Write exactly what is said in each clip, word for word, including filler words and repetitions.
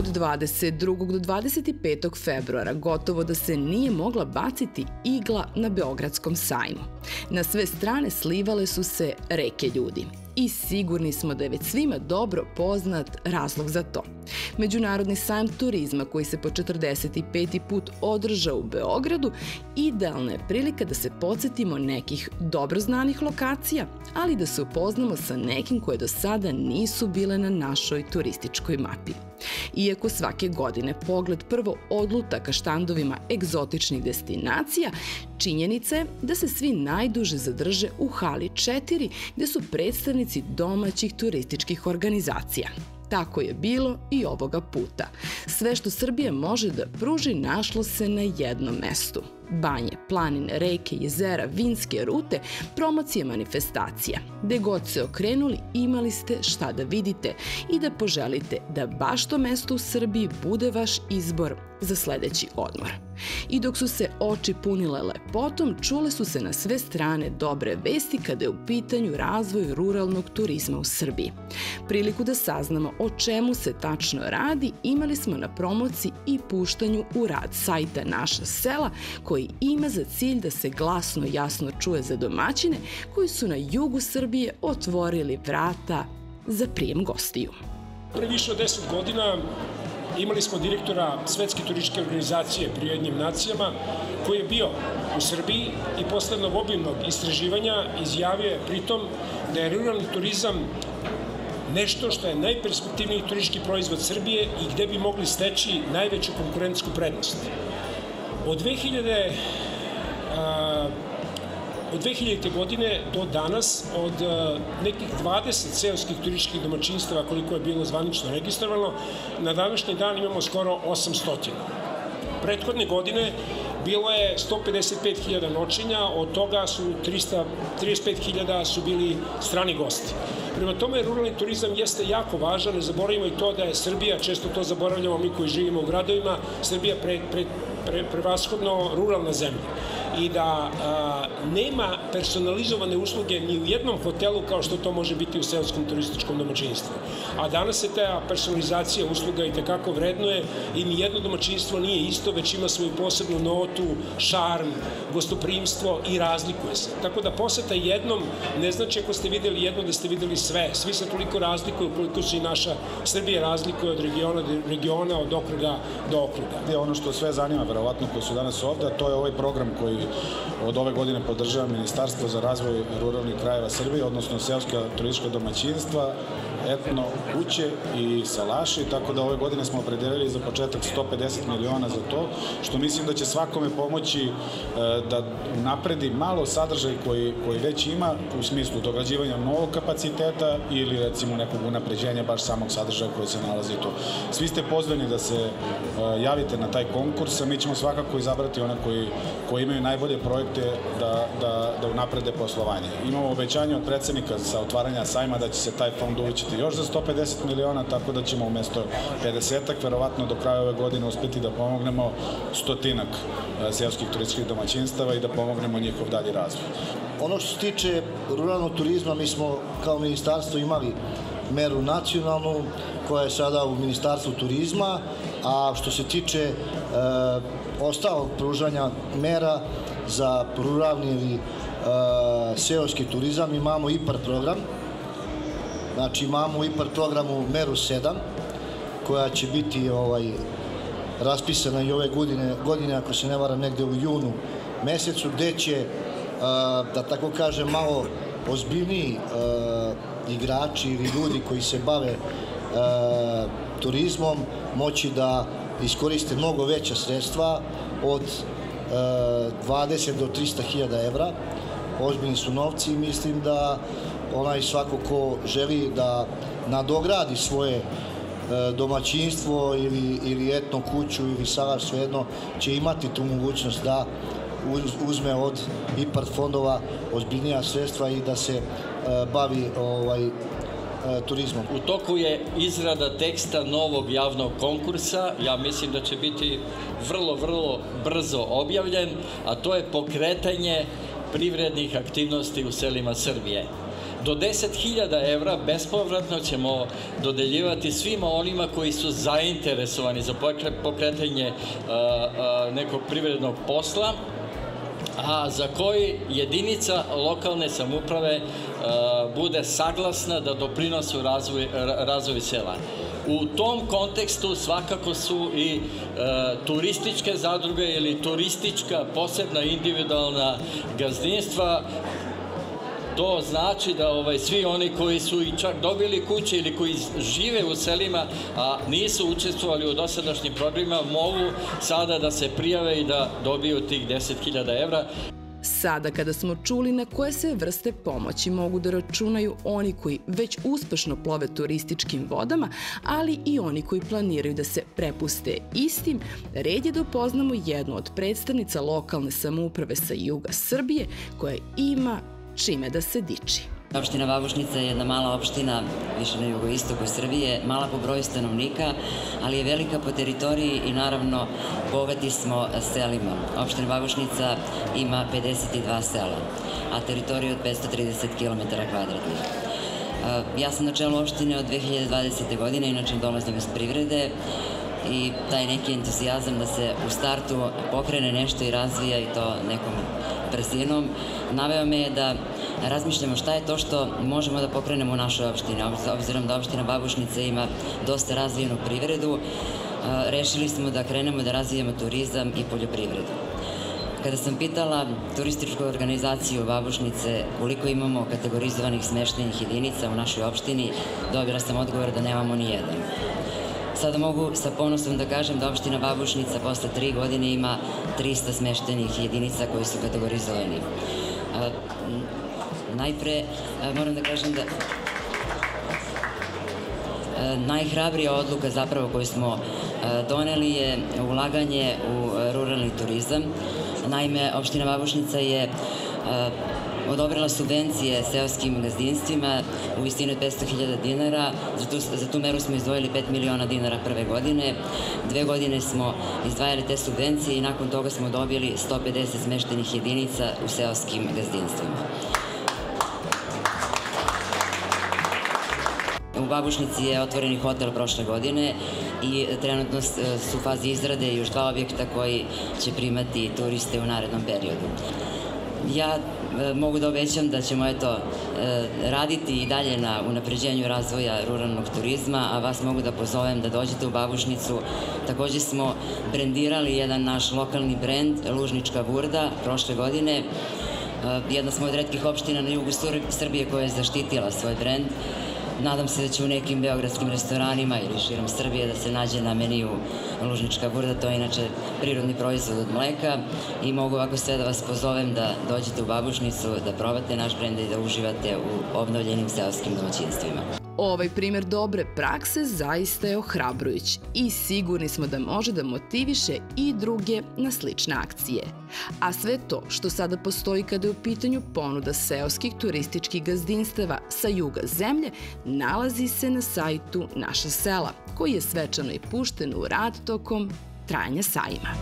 Od dvadeset drugog do dvadeset petog februara gotovo da se nije mogla baciti igla na Beogradskom sajmu. Na sve strane slivale su se reke ljudi. I sigurni smo da je već svima dobro poznat razlog za to. Međunarodni sajam turizma koji se po četrdeset peti put održao u Beogradu idealna je prilika da se podsjetimo nekih dobro znanih lokacija, ali da se upoznamo sa nekim koje do sada nisu bile na našoj turističkoj mapi. Iako svake godine pogled prvo odluta ka štandovima egzotičnih destinacija, činjenica je da se svi najduže zadrže u hali četiri gde su predstavnici domaćih turističkih organizacija. Tako je bilo i ovoga puta. Sve što Srbija može da pruži našlo se na jednom mestu. Banje, planine, reke, jezera, vinske rute, promocije manifestacija. Gde god se okrenuli, imali ste šta da vidite i da poželite da baš to mesto u Srbiji bude vaš izbor za sledeći odmor. I dok su se oči punile lepotom, čule su se na sve strane dobre vesti kada je u pitanju razvoj ruralnog turizma u Srbiji. Priliku da saznamo o čemu se tačno radi imali smo na promociji i puštanju u rad sajta Naša sela, koji ima za cilj da se glasno jasno čuje za domaćine koji su na jugu Srbije otvorili vrata za prijem gostiju. Pre više od deset godina imali smo direktora Svetske turističke organizacije pri Ujedinjenim nacijama koji je bio u Srbiji i posle obimnog istraživanja izjavio je pritom da je ruralni turizam nešto što je najperspektivniji turistički proizvod Srbije i gde bi mogli steći najveću konkurentsku prednost. Od dvehiljadite godine do danas, od nekih dvadeset seoskih turističkih domaćinstava koliko je bilo zvanično registrovano, na današnji dan imamo skoro osamsto. Prethodne godine bilo je sto pedeset pet hiljada noćenja, od toga su trideset pet hiljada su bili strani gosti. Prema tome, ruralni turizam jeste jako važan, ne zaboravimo i to da je Srbija, često to zaboravljamo mi koji živimo u gradovima, Srbija prevashodno ruralna zemlja i da nema personalizovane usluge ni u jednom hotelu kao što to može biti u seoskom turističkom domaćinstvu. A danas se ta personalizacija usluga i tekako vrednuje i ni jedno domaćinstvo nije isto, već ima svoju posebnu notu, šarm, gostoprimstvo i razlikuje se. Tako da poseta jednom ne znači ako ste videli jedno da ste videli sve. Svi se toliko razlikuju koliko se i naša Srbija razlikuje od regiona do regiona, od okruga do okruga. Ono što sve zanima, verovatno, koji su danas ovde, a to je ovaj program koji od ove godine podržava Ministarstvo za razvoj ruralnih krajeva Srbije, odnosno seoska turistička domaćinstva, etno kuće i salaši, tako da ove godine smo opredelili za početak sto pedeset miliona za to, što mislim da će svakome pomoći da napredi malo sadržaj koji već ima u smislu dograđivanja novog kapaciteta ili recimo nekog unapređenja baš samog sadržaja koji se nalazi tu. Svi ste pozvani da se javite na taj konkurs, a mi ćemo svakako izabrati one koji imaju najbolje projekte da unaprede poslovanje. Imamo obećanje od predsednika sa otvaranja sajma da će se taj fond uvećati još za sto pedeset miliona, tako da ćemo umesto pedesetak, verovatno do kraja ove godine uspeti da pomognemo stotinak seoskih turističkih domaćinstava i da pomognemo njihov dalji razvoj. Ono što se tiče ruralnog turizma, mi smo kao ministarstvo imali meru nacionalnu koja je sada u Ministarstvu turizma, a što se tiče ostalog pružanja mera za ruralni ili seoski turizam, imamo IPARD program. Znači imamo u IPARD programu MERS sedam koja će biti raspisana i ove godine, ako se ne varam, negde u junu mesecu, gde će, da tako kažem, malo ozbiljniji igrači ili ljudi koji se bave turizmom moći da iskoriste mnogo veća sredstva od dvadeset do trista hiljada evra. Ozbiljni su novci i mislim da onaj svako ko želi da nadogradi svoje domaćinstvo ili etno kuću ili salaš, svejedno, će imati tu mogućnost da uzme od IPARD fondova ozbiljnija sredstva i da se bavi turizmom. U toku je izrada teksta novog javnog konkursa, ja mislim da će biti vrlo, vrlo brzo objavljen, a to je pokretanje privrednih aktivnosti u selima Srbije. Do deset hiljada evra bespovratno ćemo dodeljivati svima onima koji su zainteresovani za pokretanje nekog privrednog posla, a za koji jedinica lokalne samouprave bude saglasna da doprinosi razvoju sela. U tom kontekstu svakako su i turističke zadruge ili turistička posebna individualna gazdinstva. To znači da svi oni koji su i čak dobili kuće ili koji žive u selima, a nisu učestvovali u dosadašnjim programima, mogu sada da se prijave i da dobiju tih deset hiljada evra. Sada kada smo čuli na koje sve vrste pomoći mogu da računaju oni koji već uspešno plove turističkim vodama, ali i oni koji planiraju da se prepuste istim, red je da upoznamo jednu od predstavnica lokalne samouprave sa juga Srbije koja ima čime da se diči. Opština Babušnica je jedna mala opština, više na jugoistoku Srbije, mala po broju stanovnika, ali je velika po teritoriji i naravno bogati smo selima. Opština Babušnica ima pedeset dva sela, a teritorija od petsto trideset kilometara kvadratnih. Ja sam na čelu opštine od dve hiljade dvadesete godine, inače dolazim iz privrede, i taj neki entuzijazam da se u startu pokrene nešto i razvija i to nekom brzinom, naveo me je da razmišljamo šta je to što možemo da pokrenemo u našoj opštini. Obzirom da opština Babušnica ima dosta razvijenu privredu, rešili smo da krenemo da razvijemo turizam i poljoprivredu. Kada sam pitala turističku organizaciju Babušnice koliko imamo kategorizovanih smeštajnih jedinica u našoj opštini, dobila sam odgovor da nemamo ni jedan. Sada mogu sa ponosom da kažem da opština Babušnica posle tri godine ima trista smeštenih jedinica koji su kategorizovani. Najpre moram da kažem da najhrabrija odluka zapravo koju smo doneli je ulaganje u ruralni turizam. Naime, opština Babušnica je odobrila subvencije seoskim gazdinstvima u visini od petsto hiljada dinara. Za tu meru smo izdvojili pet miliona dinara prve godine. Dve godine smo izdvajali te subvencije i nakon toga smo dobili sto pedeset smeštenih jedinica u seoskim gazdinstvima. U Babušnici je otvoreni hotel prošle godine i trenutno su u fazi izrade još dva objekta koji će primati turiste u narednom periodu. Ja mogu da obećam da ćemo raditi i dalje na unapređenju razvoja ruralnog turizma, a vas mogu da pozovem da dođete u Babušnicu. Takođe smo brendirali jedan naš lokalni brend, Lužnička Vurda, prošle godine. Jedna smo od retkih opština na jugu Srbije koja je zaštitila svoj brend. Nadam se da će u nekim beogradskim restoranima ili širom Srbije da se nađe na meniju Lužnička Vurda, to je inače prirodni proizvod od mleka, i mogu ovako sve da vas pozovem da dođete u Babušnicu, da probate naš brend i da uživate u obnovljenim seoskim domaćinstvima. Ovaj primer dobre prakse zaista je ohrabrujući i sigurni smo da može da motiviše i druge na slične akcije. A sve to što sada postoji kada je u pitanju ponuda seoskih turističkih gazdinstava sa juga zemlje nalazi se na sajtu Naša sela, koji je svečano i pušten u rad tokom trajanja sajma.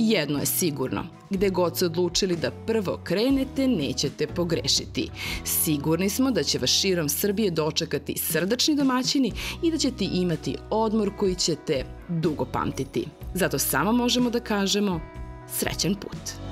Jedno je sigurno, gde god se odlučili da prvo krenete, nećete pogrešiti. Sigurni smo da će vas širom Srbije dočekati srdačni domaćini i da ćete imati odmor koji ćete dugo pamtiti. Zato samo možemo da kažemo srećan put.